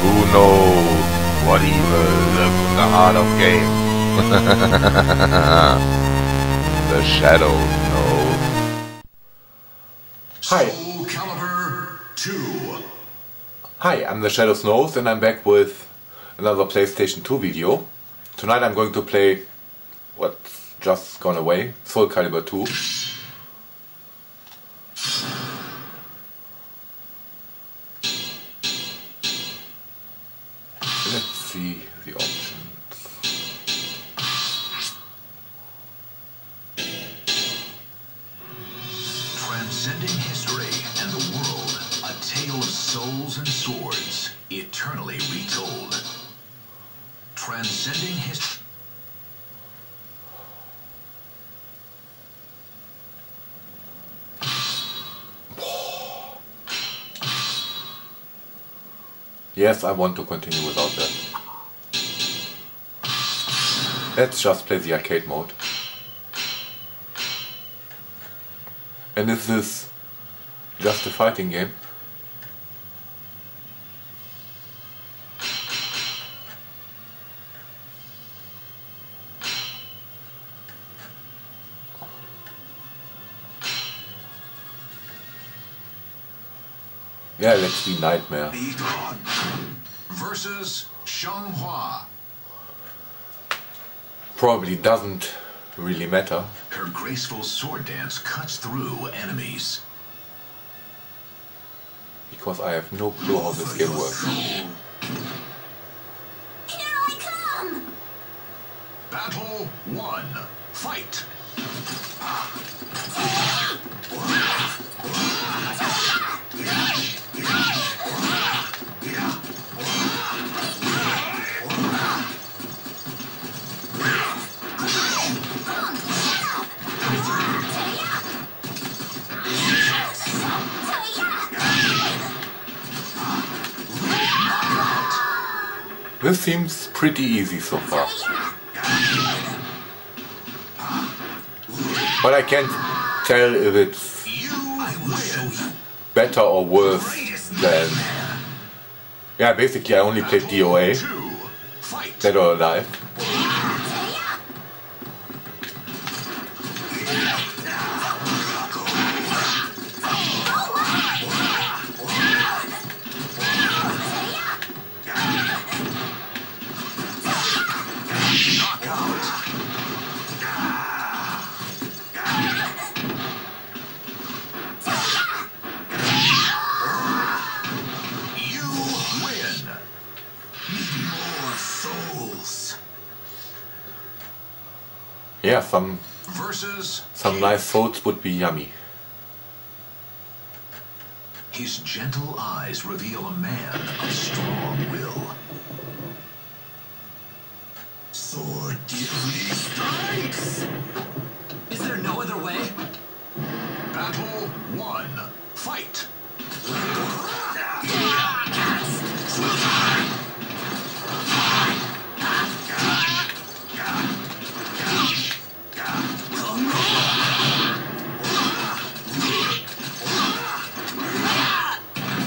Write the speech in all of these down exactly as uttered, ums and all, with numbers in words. Who knows what evil lives in the heart of games? The Shadow knows. Hi. Soulcalibur two. Hi, I'm The Shadow Knows, and I'm back with another PlayStation two video. Tonight I'm going to play what's just gone away, Soulcalibur two. Let's see the options. Transcending history and the world, a tale of souls and swords, eternally retold. Transcending history. Yes, I want to continue without that. Let's just play the arcade mode. And is this just a fighting game? Yeah, let's be Nightmare. Versus Shanghua. Probably doesn't really matter. Her graceful sword dance cuts through enemies. Because I have no clue how this game works. Here I come! Battle one. Fight! This seems pretty easy so far. But I can't tell if it's better or worse than... Yeah, basically I only played D O A. Dead or Alive. Yeah, some Versus some nice souls would be yummy. His gentle eyes reveal a man of strong will. Sword dearly strikes. Is there no other way? Battle one. Fight.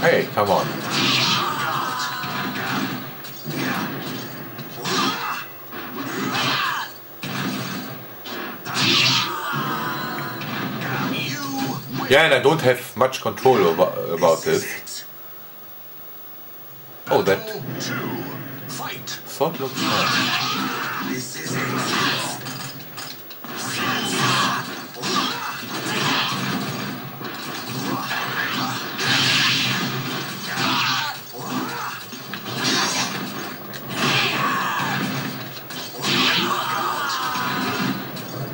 Hey, come on. Yeah, and I don't have much control over, about this. Oh, that sword looks nice.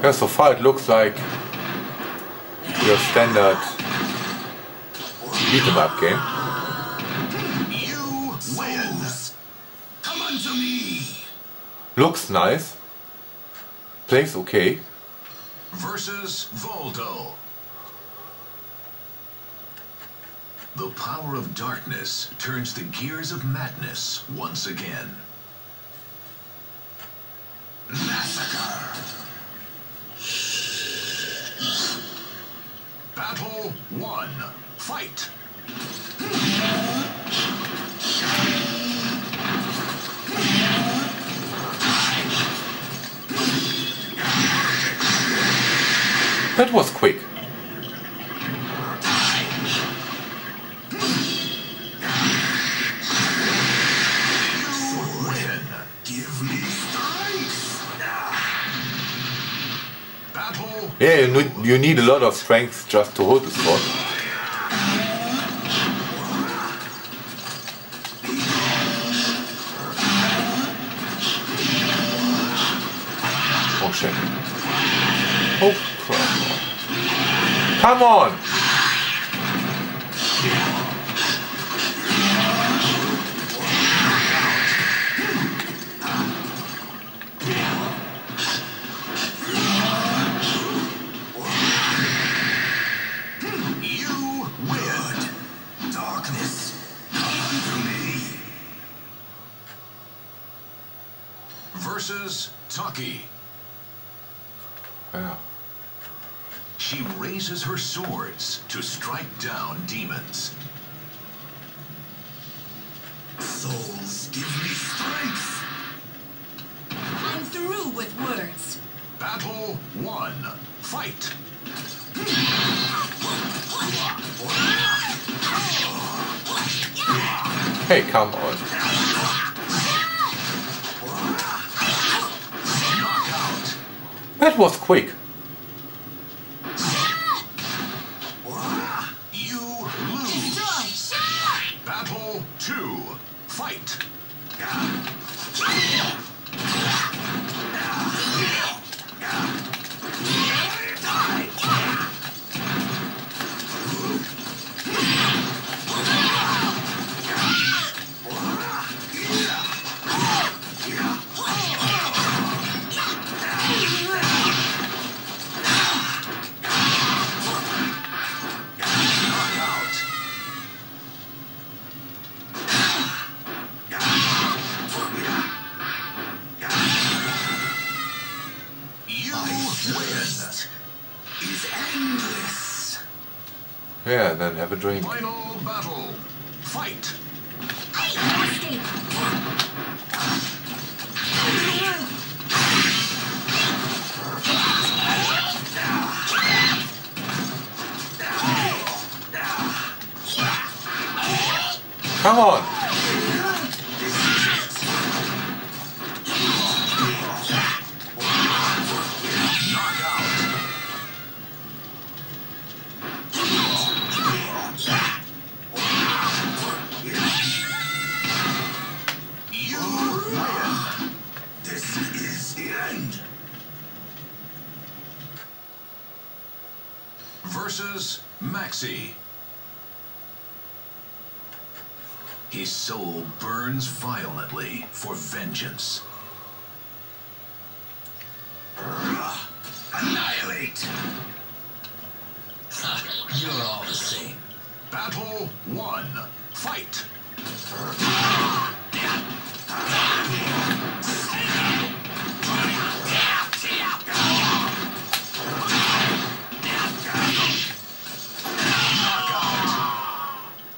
Yeah, so far it looks like your standard beat 'em up game. You win. Come unto me. Looks nice. Plays okay. Versus Voldo. The power of darkness turns the gears of madness once again. Massacre. Battle one. Fight! That was quick. Yeah, you need, you need a lot of strength just to hold the sword. Oh shit. Oh crap. Come on! Yeah. She raises her swords to strike down demons. Souls give me strength. I'm through with words. Battle one. Fight. Hey, come on. That was quick. You lose. Battle two. Fight. Yeah, then have a drink. Final battle. Fight. Come on. Versus Maxi. His soul burns violently for vengeance. Uh, annihilate. Uh, you're all the same. Battle one. Fight.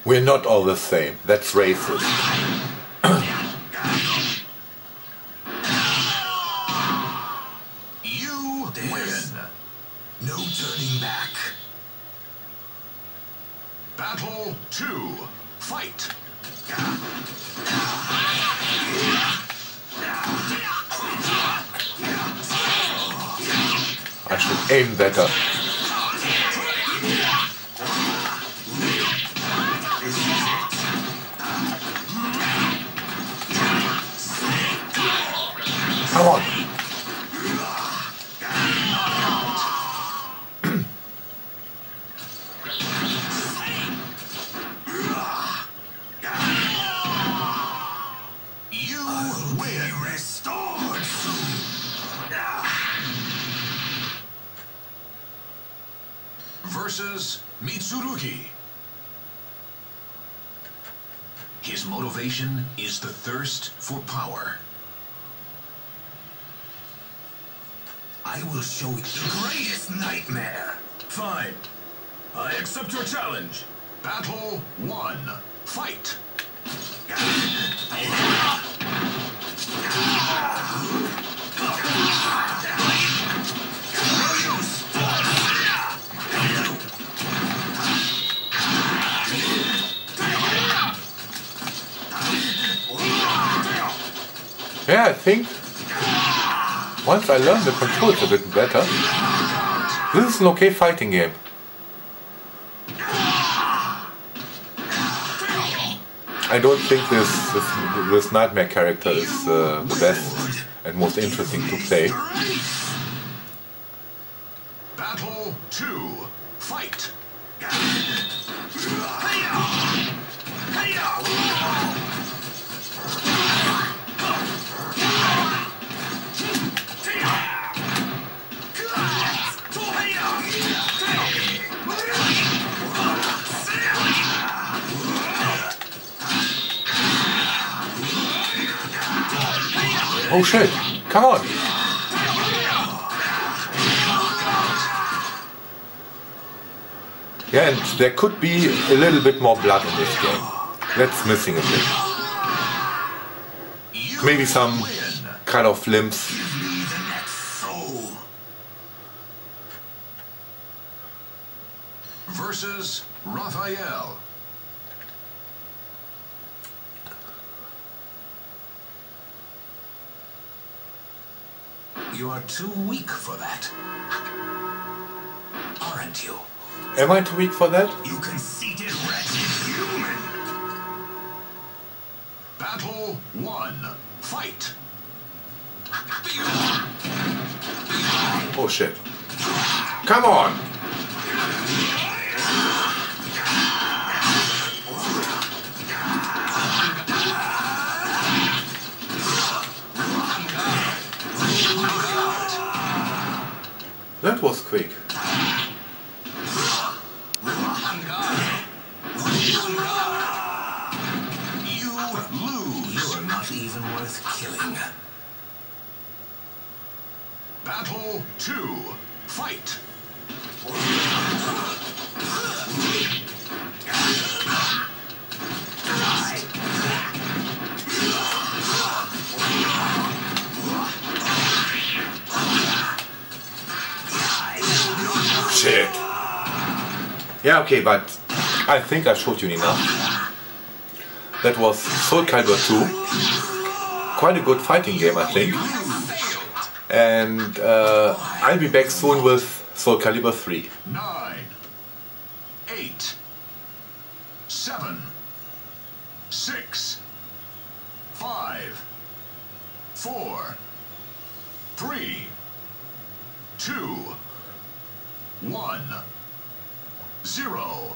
We're not all the same. That's racist. You win. No turning back. Battle two. Fight. I should aim better. Come on. You will be restored soon. Versus Mitsurugi. His motivation is the thirst for power. I will show you the greatest nightmare. Fine. I accept your challenge. Battle one. Fight. Yeah, I think once I learn the controls a bit better, this is an okay fighting game. I don't think this this, this nightmare character is uh, the best and most interesting to play. Battle two, fight. Oh shit, come on! Yeah, and there could be a little bit more blood in this game. That's missing a bit. Maybe some kind of limbs. Versus Raphael. You are too weak for that, aren't you? Am I too weak for that? You conceited, wretched human! Battle one, fight! Oh shit! Come on! That was quick. You lose. You are not even worth killing. Battle two, fight. Shit. Yeah, okay, but I think I showed you enough. That was Soulcalibur two. Quite a good fighting game, I think. And uh, I'll be back soon with Soulcalibur three. nine, eight, seven, six, five, four, three, two, one, zero.